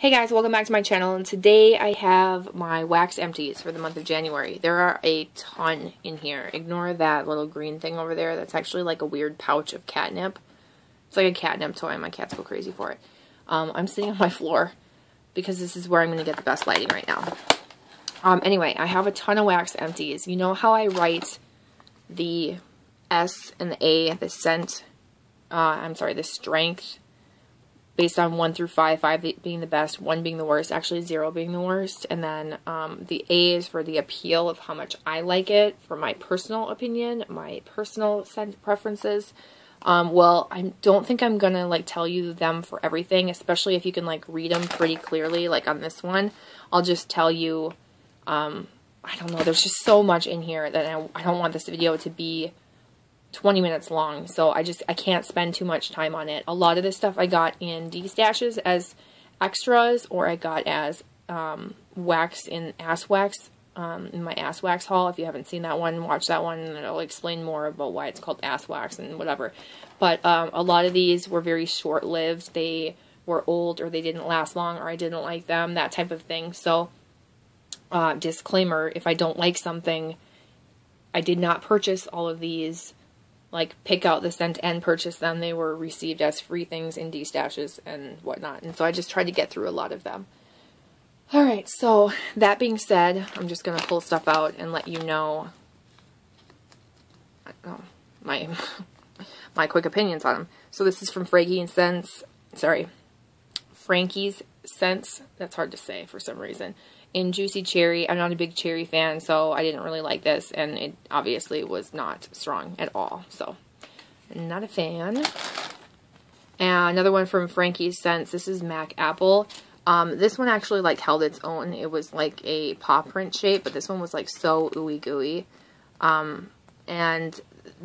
Hey guys, welcome back to my channel, and today I have my wax empties for the month of January. There are a ton in here. Ignore that little green thing over there. That's actually like a weird pouch of catnip. It's like a catnip toy and my cats go crazy for it. I'm sitting on my floor because this is where I'm going to get the best lighting right now. Anyway, I have a ton of wax empties. You know how I write the S and the A, the scent, the strength, based on 1 through 5, 5 being the best, 1 being the worst, actually 0 being the worst, and then the A is for the appeal of how much I like it, for my personal opinion, my personal scent preferences. Well, I don't think I'm gonna like tell you them for everything, especially if you can like read them pretty clearly, like on this one. I'll just tell you, I don't know, there's just so much in here that I don't want this video to be 20 minutes long, so I can't spend too much time on it. A lot of this stuff I got in D-stashes as extras, or I got as wax in ass wax, in my ass wax haul. If you haven't seen that one, watch that one and I'll explain more about why it's called ass wax and whatever. But a lot of these were very short-lived. They were old, or they didn't last long, or I didn't like them, that type of thing. So disclaimer, if I don't like something, I did not purchase all of these, like pick out the scent and purchase them. They were received as free things in D-stashes and whatnot. And so I just tried to get through a lot of them. Alright, so that being said, I'm just going to pull stuff out and let you know my quick opinions on them. So this is from Frankie's Scents. That's hard to say for some reason. In Juicy Cherry. I'm not a big cherry fan, so I didn't really like this, and it obviously was not strong at all, so not a fan. And another one from Frankie's Scents. This is Mac Apple. This one actually like held its own. It was like a paw print shape, but this one was like so ooey gooey. And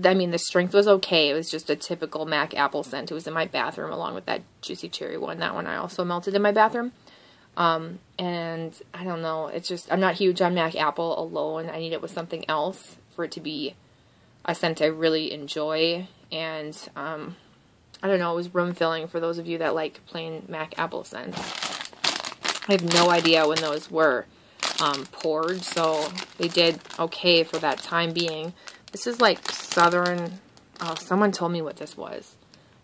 I mean, the strength was okay. It was just a typical Mac Apple scent. It was in my bathroom along with that Juicy Cherry one. That one I also melted in my bathroom. And I don't know, it's just, I'm not huge on Mac Apple alone. I need it with something else for it to be a scent I really enjoy. And, I don't know, it was room filling for those of you that like plain Mac Apple scents. I have no idea when those were, poured, so they did okay for that time being. This is like Southern, oh, someone told me what this was.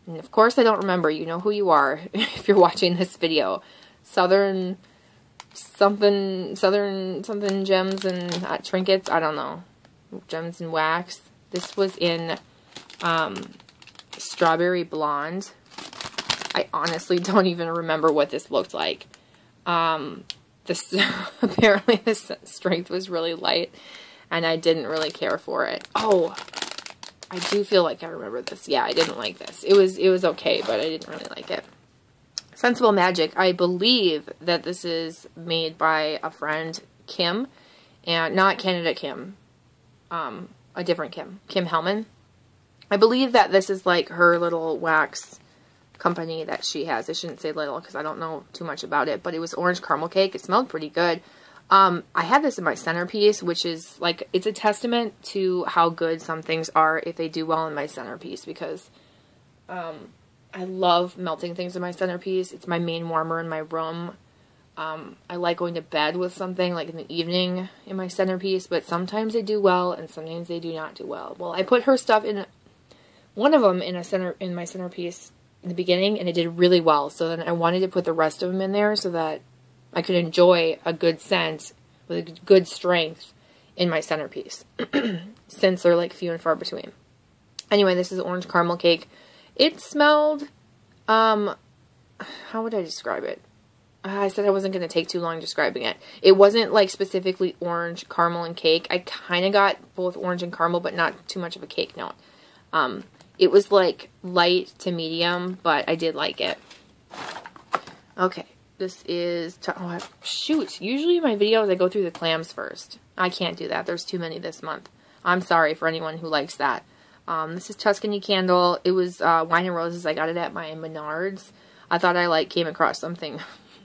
And of course I don't remember. You know who you are if you're watching this video. Southern gems and trinkets, I don't know, gems and wax. This was in Strawberry Blonde. I honestly don't even remember what this looked like. This apparently this strength was really light and I didn't really care for it. Oh, I do feel like I remember this. Yeah, I didn't like this. It was okay, but I didn't really like it. Sensible Magic. I believe that this is made by a friend, Kim, and not Canada Kim, a different Kim, Kim Hellman. I believe that this is like her little wax company that she has. I shouldn't say little because I don't know too much about it, but it was orange caramel cake. It smelled pretty good. I had this in my centerpiece, which is like, it's a testament to how good some things are if they do well in my centerpiece, because, I love melting things in my centerpiece. It's my main warmer in my room. I like going to bed with something like in the evening in my centerpiece, but sometimes they do well and sometimes they do not do well. Well, I put her stuff in one of them in my centerpiece in the beginning, and it did really well. So then I wanted to put the rest of them in there so that I could enjoy a good scent with a good strength in my centerpiece, since they're like few and far between. Anyway, this is orange caramel cake. It smelled, how would I describe it? I said I wasn't going to take too long describing it. It wasn't like specifically orange, caramel, and cake. I kind of got both orange and caramel, but not too much of a cake note. It was like light to medium, but I did like it. Okay, this is, oh, shoot, usually in my videos I go through the clams first. I can't do that. There's too many this month. I'm sorry for anyone who likes that. This is Tuscany Candle. It was Wine and Roses. I got it at my Menards. I thought I like came across something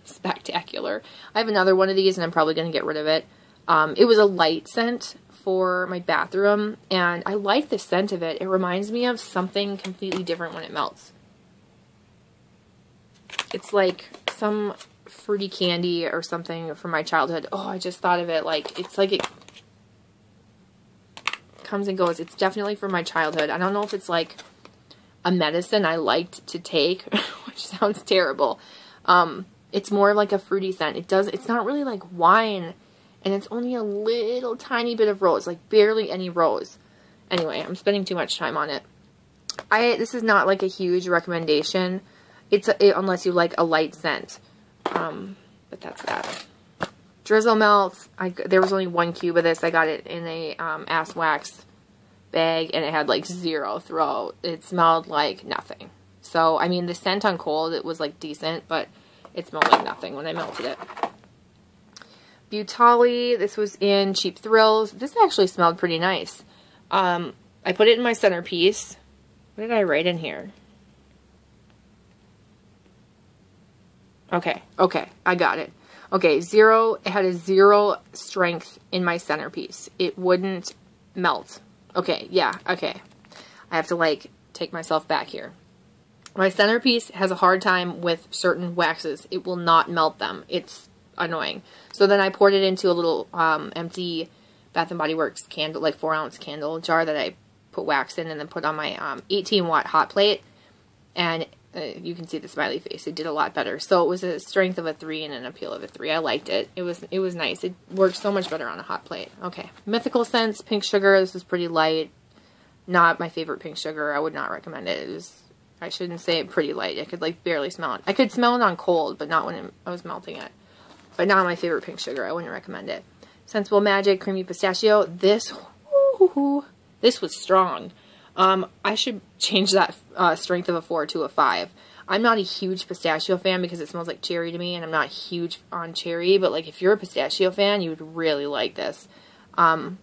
spectacular. I have another one of these and I'm probably going to get rid of it. It was a light scent for my bathroom and I like the scent of it. It reminds me of something completely different when it melts. It's like some fruity candy or something from my childhood. Oh, I just thought of it. Like, it's like it comes and goes. It's definitely from my childhood. I don't know if it's like a medicine I liked to take, which sounds terrible. It's more like a fruity scent. It's not really like wine, and it's only a little tiny bit of rose, like barely any rose. Anyway, I'm spending too much time on it. This is not like a huge recommendation. Unless you like a light scent. But that's that. Drizzle Melts. There was only one cube of this. I got it in a ass wax bag, and it had like zero throw. It smelled like nothing. So, I mean, the scent on cold, it was like decent, but it smelled like nothing when I melted it. Butali. This was in Cheap Thrills. This actually smelled pretty nice. I put it in my centerpiece. What did I write in here? Okay, I got it. Okay, it had a zero strength in my centerpiece. It wouldn't melt. Okay, yeah, okay. I have to, like, take myself back here. My centerpiece has a hard time with certain waxes. It will not melt them. It's annoying. So then I poured it into a little empty Bath & Body Works candle, like 4-ounce candle jar that I put wax in and then put on my 18-watt hot plate. And you can see the smiley face. It did a lot better. So it was a strength of a 3 and an appeal of a 3. I liked it. It was nice. It worked so much better on a hot plate. Okay. Mythical Scents, Pink Sugar. This is pretty light. Not my favorite pink sugar. I would not recommend it. It was, I shouldn't say pretty light. I could like barely smell it. I could smell it on cold, but not when I was melting it. But not my favorite pink sugar. I wouldn't recommend it. Sensible Magic, Creamy Pistachio. This was strong. I should change that strength of a 4 to a 5. I'm not a huge pistachio fan because it smells like cherry to me, and I'm not huge on cherry, but like if you're a pistachio fan, you would really like this. So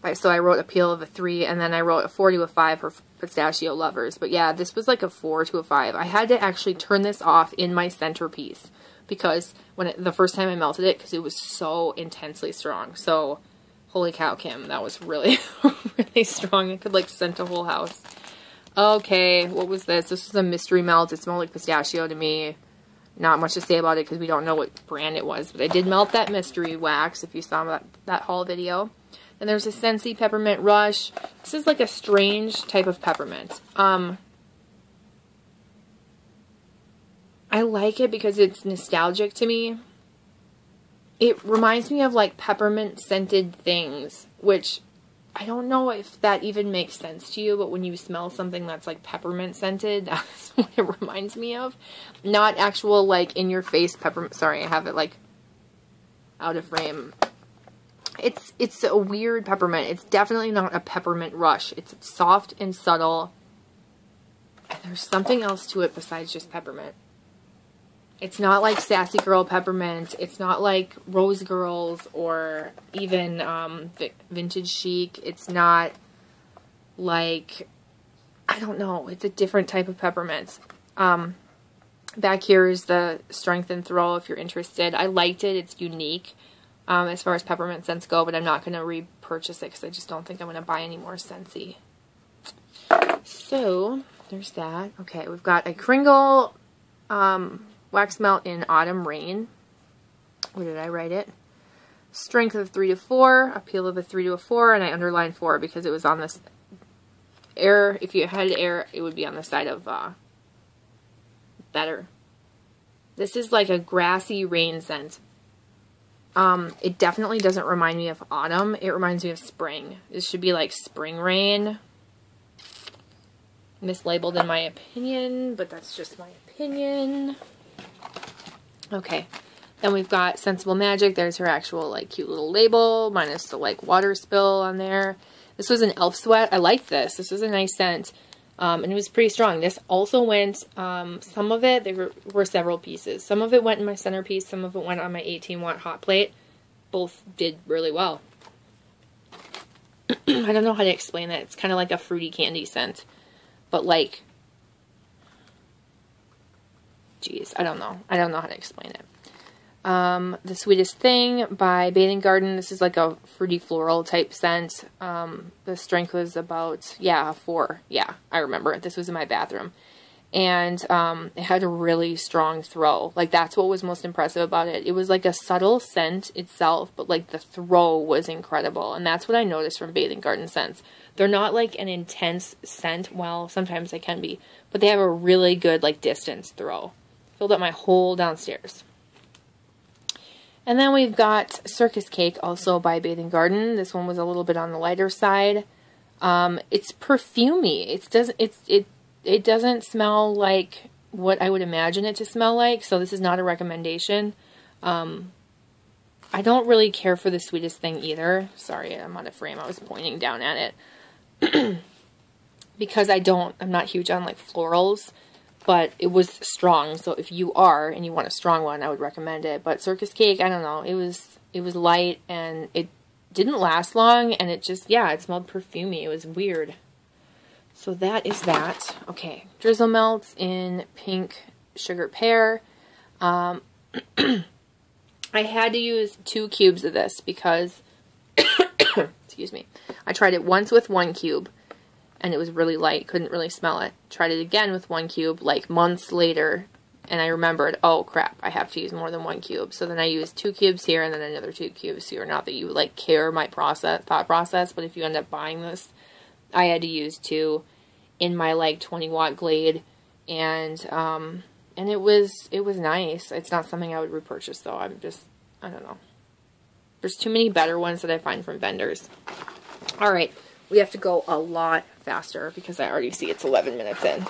I wrote appeal of a 3, and then I wrote a 4 to a 5 for pistachio lovers. But yeah, this was like a 4 to a 5. I had to actually turn this off in my centerpiece because when the first time I melted it, because it was so intensely strong. So holy cow, Kim, that was really, really strong. It could, like, scent a whole house. Okay, what was this? This was a mystery melt. It smelled like pistachio to me. Not much to say about it because we don't know what brand it was. But I did melt that mystery wax, if you saw that haul video. And there's a Scentsy Peppermint Rush. This is, like, a strange type of peppermint. I like it because it's nostalgic to me. It reminds me of, like, peppermint-scented things, which I don't know if that even makes sense to you, but when you smell something that's, like, peppermint-scented, that's what it reminds me of. Not actual, like, in-your-face peppermint. Sorry, I have it, like, out of frame. It's a weird peppermint. It's definitely not a peppermint rush. It's soft and subtle, and there's something else to it besides just peppermint. It's not like Sassy Girl Peppermint. It's not like Rose Girls or even Vintage Chic. It's not like, I don't know. It's a different type of peppermint. Back here is the strength and throw if you're interested. I liked it. It's unique as far as peppermint scents go, but I'm not going to repurchase it because I just don't think I'm going to buy any more Scentsy. So there's that. Okay, we've got a Kringle Wax Melt in Autumn Rain. Where did I write it? Strength of 3 to 4, appeal of a 3 to a 4, and I underlined 4 because it was on this air. If you had air, it would be on the side of better. This is like a grassy rain scent. It definitely doesn't remind me of autumn. It reminds me of spring. This should be like spring rain. Mislabeled in my opinion, but that's just my opinion. Okay, then we've got Sensible Magic. There's her actual, like, cute little label, minus the, like, water spill on there. This was an Elf Sweat. I liked this. This was a nice scent, and it was pretty strong. This also went, some of it, there were several pieces. Some of it went in my centerpiece, some of it went on my 18-watt hot plate. Both did really well. I don't know how to explain that. It's kind of like a fruity candy scent, but, like, jeez, I don't know. I don't know how to explain it. The Sweetest Thing by Bathing Garden. This is like a fruity floral type scent. The strength was about, yeah, a 4. Yeah, I remember it. This was in my bathroom. and it had a really strong throw. Like, that's what was most impressive about it. It was like a subtle scent itself, but like the throw was incredible, and that's what I noticed from Bathing Garden scents. They're not like an intense scent, well, sometimes they can be, but they have a really good like distance throw. Filled up my whole downstairs. And then we've got Circus Cake, also by Bathing Garden. This one was a little bit on the lighter side. It's perfumey. It doesn't smell like what I would imagine it to smell like, so this is not a recommendation. I don't really care for the sweetest thing either. Sorry, I'm out of frame. I was pointing down at it. Because I'm not huge on like florals, but it was strong. So if you are and you want a strong one, I would recommend it. But Circus Cake, I don't know. It was light and it didn't last long, and it just, yeah, it smelled perfumey. It was weird. So that is that. Okay, Drizzle Melts in Pink Sugar Pear. I had to use 2 cubes of this because, excuse me, I tried it once with 1 cube and it was really light, couldn't really smell it. Tried it again with 1 cube like months later, and I remembered, oh crap, I have to use more than 1 cube. So then I used 2 cubes here and then another 2 cubes here. Not that you like care my thought process, but if you end up buying this, I had to use 2 in my like 20-watt Glade, and it was nice. It's not something I would repurchase though. I don't know. There's too many better ones that I find from vendors. All right, we have to go a lot faster because I already see it's 11 minutes in.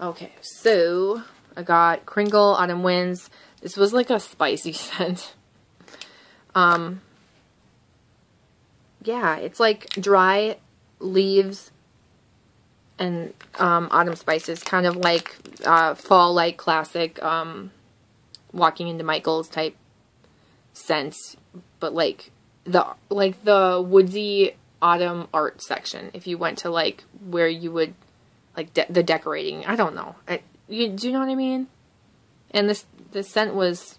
Okay, so I got Kringle Autumn Winds. This was like a spicy scent. Yeah, it's like dry leaves and autumn spices, kind of like fall like classic Walking into Michael's type scents, but like the woodsy autumn art section. If you went to like where you would like the decorating, I don't know. Do you know what I mean? And this scent was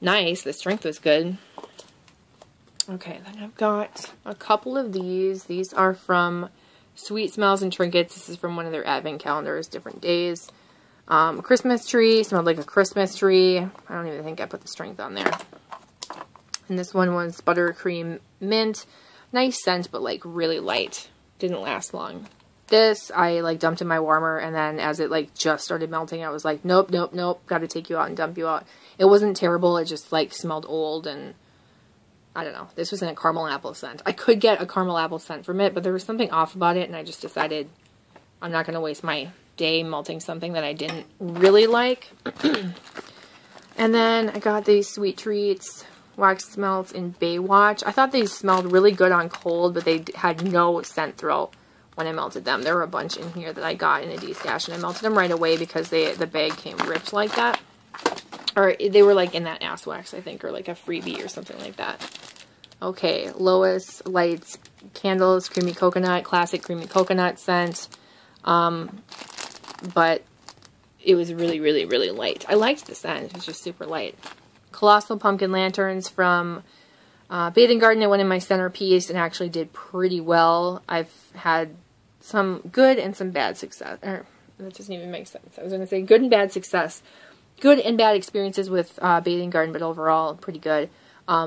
nice. The strength was good. Okay, then I've got a couple of these. These are from Sweet Smells and Trinkets. This is from one of their advent calendars, different days. Christmas tree, smelled like a Christmas tree. I don't even think I put the strength on there. And this one was Buttercream Mint. Nice scent, but like really light. Didn't last long. This I like dumped in my warmer, and then as it like just started melting, I was like, nope, nope, nope. Got to take you out and dump you out. It wasn't terrible. It just like smelled old and I don't know. This wasn't a caramel apple scent. I could get a caramel apple scent from it, but there was something off about it, and I just decided I'm not going to waste my day melting something that I didn't really like. And then I got these Sweet Treats Wax Melts in Baywatch. I thought these smelled really good on cold, but they had no scent throw when I melted them. There were a bunch in here that I got in a D-stash, and I melted them right away because the bag came ripped like that. Or they were like in that ass wax, I think, or like a freebie or something like that. Okay, Lois Lights Candles, Creamy Coconut, classic creamy coconut scent. But it was really, really, really light. I liked the scent. It was just super light. Colossal Pumpkin Lanterns from Bathing Garden. I went in my centerpiece and actually did pretty well. I've had some good and some bad success. That doesn't even make sense. I was going to say good and bad success. Good and bad experiences with Bathing Garden, but overall pretty good.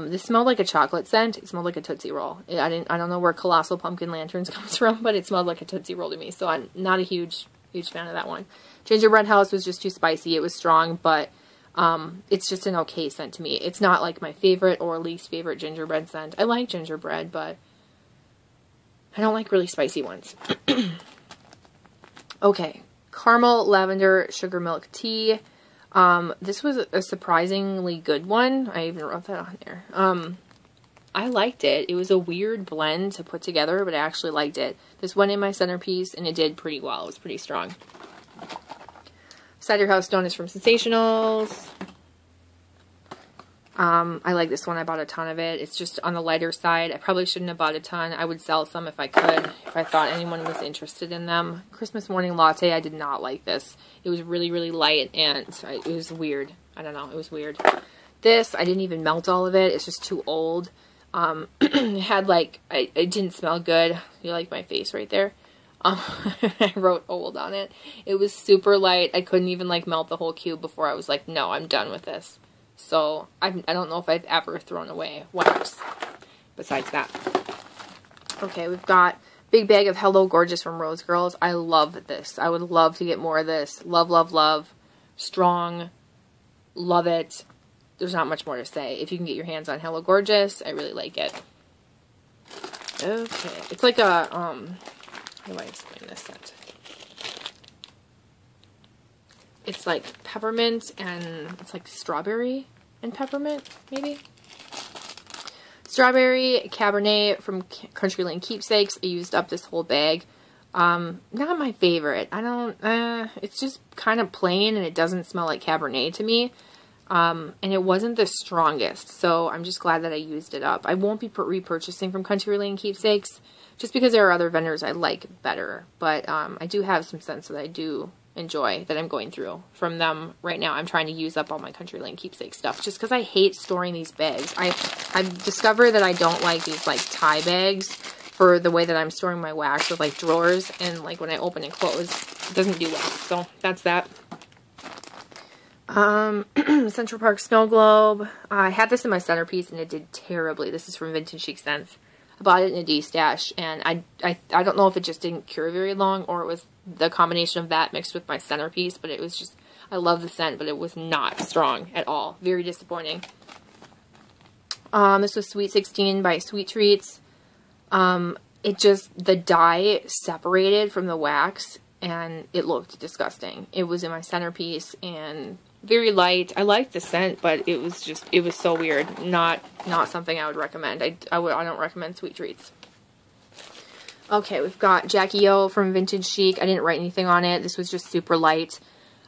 This smelled like a chocolate scent. It smelled like a Tootsie Roll. I don't know where Colossal Pumpkin Lanterns comes from, but it smelled like a Tootsie Roll to me, so I'm not a huge fan of that one. Gingerbread House was just too spicy. It was strong, but it's just an okay scent to me. It's not like my favorite or least favorite gingerbread scent. I like gingerbread, but I don't like really spicy ones. Okay. Caramel Lavender Sugar Milk Tea. This was a surprisingly good one. I even wrote that on there. I liked it. It was a weird blend to put together, but I actually liked it. This went in my centerpiece, and it did pretty well. It was pretty strong. Cider House Stone is from Sensationals. I like this one. I bought a ton of it. It's just on the lighter side. I probably shouldn't have bought a ton. I would sell some if I could, if I thought anyone was interested in them. Christmas Morning Latte, I did not like this. It was really, really light, and it was weird. I don't know. It was weird. This, I didn't even melt all of it. It's just too old. It didn't smell good. You like my face right there. I wrote old on it. It was super light. I couldn't even like melt the whole cube before I was like, no, I'm done with this. So I don't know if I've ever thrown away wax besides that. Okay, we've got big bag of Hello Gorgeous from Rose Girls. I love this. I would love to get more of this. Love, love, love. Strong. Love it. There's not much more to say. If you can get your hands on Hello Gorgeous, I really like it. Okay. It's like a, how do I explain this scent? It's like peppermint and it's like strawberry and peppermint, maybe? Strawberry Cabernet from Country Lane Keepsakes. I used up this whole bag. Not my favorite. I don't, it's just kind of plain and it doesn't smell like Cabernet to me. And it wasn't the strongest, so I'm just glad that I used it up. I won't be repurchasing from Country Lane Keepsakes just because there are other vendors I like better. But I do have some scents that I do enjoy that I'm going through from them right now. I'm trying to use up all my Country Lane Keepsake stuff just because I hate storing these bags. I've discovered that I don't like these like tie bags for the way that I'm storing my wax with like drawers, and like when I open and close, it doesn't do well. So that's that. Central Park Snow Globe. I had this in my centerpiece and it did terribly. This is from Vintage Chic Scents. I bought it in a D stash and I don't know if it just didn't cure very long or it was the combination of that mixed with my centerpiece, but it was just, I love the scent, but it was not strong at all. Very disappointing. This was Sweet 16 by Sweet Treats. It just, the dye separated from the wax and it looked disgusting. It was in my centerpiece and very light. I liked the scent, but it was just, it was so weird. Not something I would recommend. I don't recommend Sweet Treats. Okay, we've got Jackie O from Vintage Chic. I didn't write anything on it. This was just super light.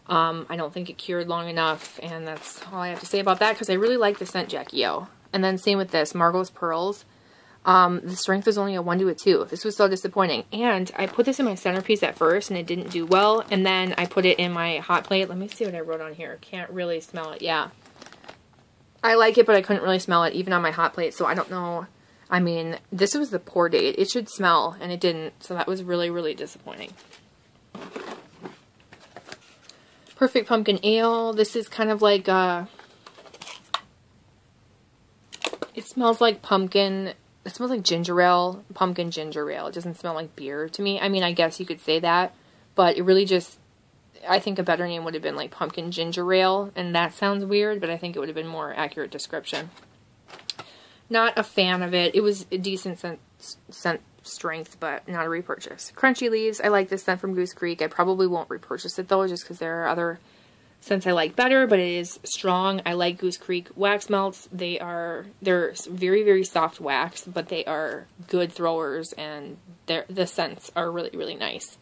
I don't think it cured long enough, and that's all I have to say about that because I really like the scent, Jackie O. And then same with this, Margot's Pearls. The strength was only a 1 to a 2. This was so disappointing. And I put this in my centerpiece at first and it didn't do well. And then I put it in my hot plate. Let me see what I wrote on here. Can't really smell it. Yeah. I like it, but I couldn't really smell it even on my hot plate. So I don't know. I mean, this was the pour date. It should smell and it didn't. So that was really, really disappointing. Perfect Pumpkin Ale. This is kind of like, it smells like pumpkin. It smells like ginger ale, pumpkin ginger ale. It doesn't smell like beer to me. I mean, I guess you could say that, but it really just, I think a better name would have been like pumpkin ginger ale, and that sounds weird, but I think it would have been more accurate description. Not a fan of it. It was a decent scent strength, but not a repurchase. Crunchy Leaves. I like this scent from Goose Creek. I probably won't repurchase it though, just because there are other scents I like better, but it is strong. I like Goose Creek wax melts. They're very, very soft wax, but they are good throwers and the scents are really, really nice.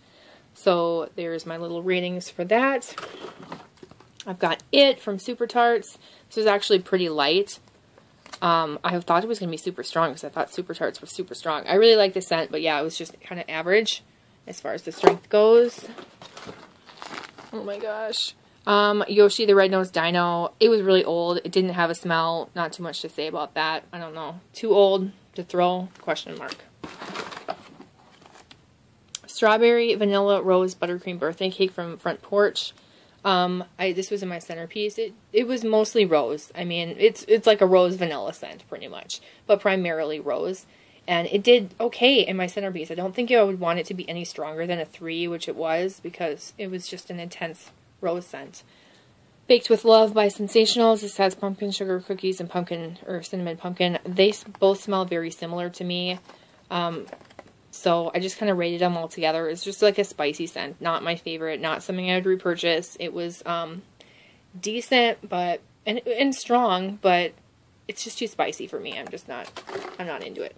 So there's my little ratings for that. I've got It from Super Tarts. This is actually pretty light. I thought it was going to be super strong because I thought Super Tarts was super strong. I really like the scent, but yeah, it was just kind of average as far as the strength goes. Oh my gosh. Yoshi the Red-Nosed Dino. It was really old. It didn't have a smell. Not too much to say about that. I don't know. Too old to throw? Question mark. Strawberry Vanilla Rose Buttercream Birthday Cake from Front Porch. This was in my centerpiece. It was mostly rose. I mean, it's like a rose vanilla scent pretty much, but primarily rose. And it did okay in my centerpiece. I don't think I would want it to be any stronger than a 3, which it was, because it was just an intense rose scent. Baked with Love by Sensationals. This has pumpkin sugar cookies and pumpkin or cinnamon pumpkin. They both smell very similar to me. So I just kind of rated them all together. It's just like a spicy scent. Not my favorite. Not something I would repurchase. It was decent, but and strong, but it's just too spicy for me. I'm not into it.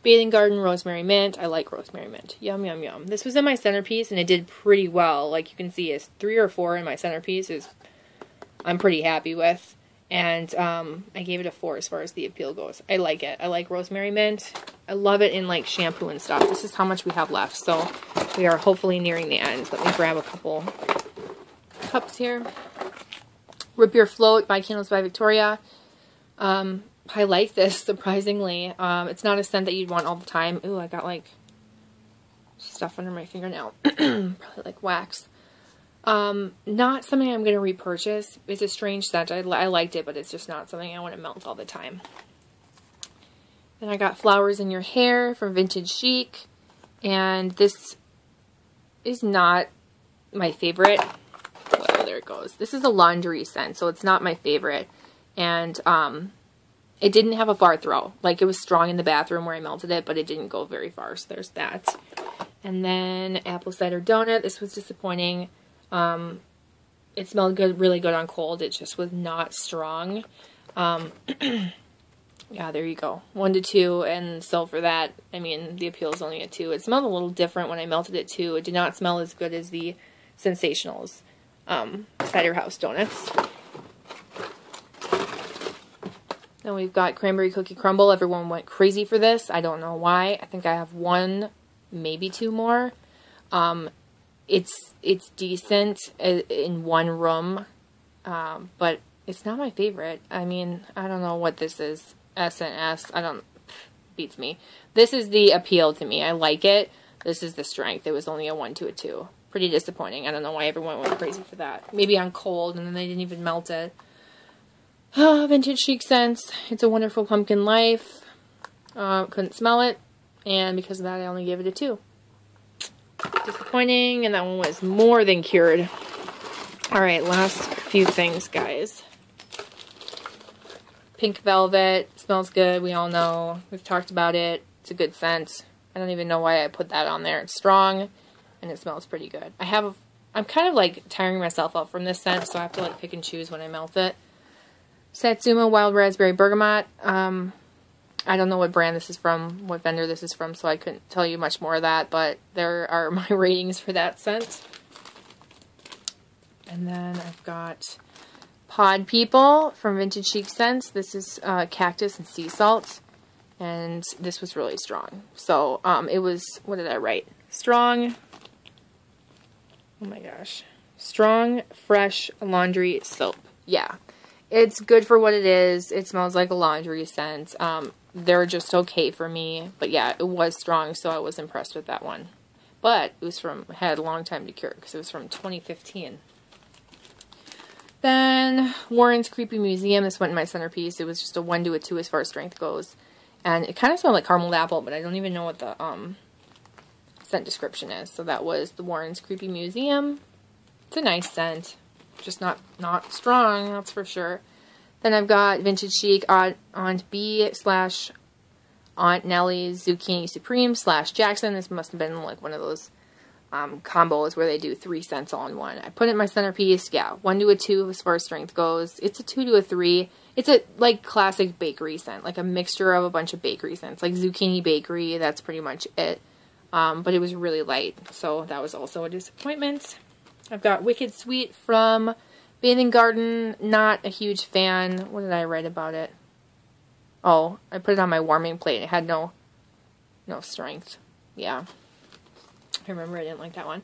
Bathing Garden Rosemary Mint. I like Rosemary Mint. Yum, yum, yum. This was in my centerpiece, and it did pretty well. Like you can see, it's 3 or 4 in my centerpiece. I'm pretty happy with. And I gave it a 4 as far as the appeal goes. I like it. I like Rosemary Mint. I love it in like shampoo and stuff. This is how much we have left. So we are hopefully nearing the end. Let me grab a couple cups here. Rip Your Float by Candles by Victoria. I like this, surprisingly. It's not a scent that you'd want all the time. Ooh, I got like stuff under my fingernail, probably like wax. Not something I'm going to repurchase. It's a strange scent. I liked it, but it's just not something I want to melt all the time. Then I got Flowers in Your Hair from Vintage Chic. And this is not my favorite. Whoa, there it goes. This is a laundry scent, so it's not my favorite. And it didn't have a far throw. Like, it was strong in the bathroom where I melted it, but it didn't go very far, so there's that. And then Apple Cider Donut. This was disappointing. It smelled good, really good on cold. It just was not strong. Yeah, there you go. 1 to 2, and so for that, I mean, the appeal is only a 2. It smelled a little different when I melted it, too. It did not smell as good as the Sensationals Cider House Donuts. Then we've got Cranberry Cookie Crumble. Everyone went crazy for this. I don't know why. I think I have 1, maybe 2 more. It's decent in one room, but it's not my favorite. I mean, I don't know what this is. S&S, I don't, beats me. This is the appeal to me. I like it. This is the strength. It was only a 1 to a 2. Pretty disappointing. I don't know why everyone went crazy for that. Maybe on cold, and then they didn't even melt it. Oh, Vintage Chic Scents. It's a Wonderful Pumpkin Life. Couldn't smell it, and because of that, I only gave it a 2. Disappointing, and that one was more than cured. All right, last few things, guys. Pink Velvet. Smells good. We all know. We've talked about it. It's a good scent. I don't even know why I put that on there. It's strong, and it smells pretty good. I'm kind of like tiring myself out from this scent, so I have to like pick and choose when I melt it. Satsuma Wild Raspberry Bergamot. I don't know what brand this is from, what vendor this is from, so I couldn't tell you much more of that, but there are my ratings for that scent. And then I've got Pod People from Vintage Chic Scents. This is cactus and sea salt, and this was really strong. So it was, what did I write? Strong, oh my gosh, strong fresh laundry soap. Yeah, it's good for what it is. It smells like a laundry scent. They're just okay for me, but yeah, it was strong, so I was impressed with that one. But it was had a long time to cure because it was from 2015. Then Warren's Creepy Museum. This went in my centerpiece. It was just a 1 to a 2 as far as strength goes, and it kind of smelled like caramel apple, but I don't even know what the scent description is. So that was the Warren's Creepy Museum. It's a nice scent, just not strong, that's for sure. Then I've got Vintage Chic Aunt B / Aunt Nellie's Zucchini Supreme / Jackson. This must have been like one of those combos where they do 3 scents all in one. I put it in my centerpiece. Yeah, 1 to a 2 as far as strength goes. It's a 2 to a 3. It's a like classic bakery scent, like a mixture of a bunch of bakery scents, like zucchini bakery. That's pretty much it. But it was really light, so that was also a disappointment. I've got Wicked Sweet from Bathing Garden. Not a huge fan. What did I write about it? Oh, I put it on my warming plate. It had no strength. Yeah. I remember I didn't like that one.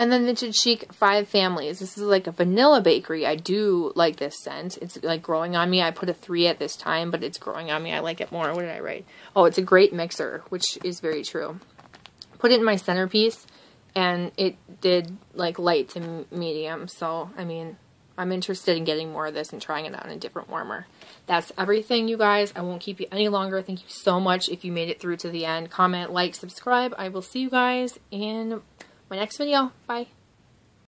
And then Vintage Chic 5 Families. This is like a vanilla bakery. I do like this scent. It's like growing on me. I put a 3 at this time, but it's growing on me. I like it more. What did I write? Oh, it's a great mixer, which is very true. Put it in my centerpiece, and it did like light to medium. So, I mean, I'm interested in getting more of this and trying it out in a different warmer. That's everything, you guys. I won't keep you any longer. Thank you so much if you made it through to the end. Comment, like, subscribe. I will see you guys in my next video. Bye.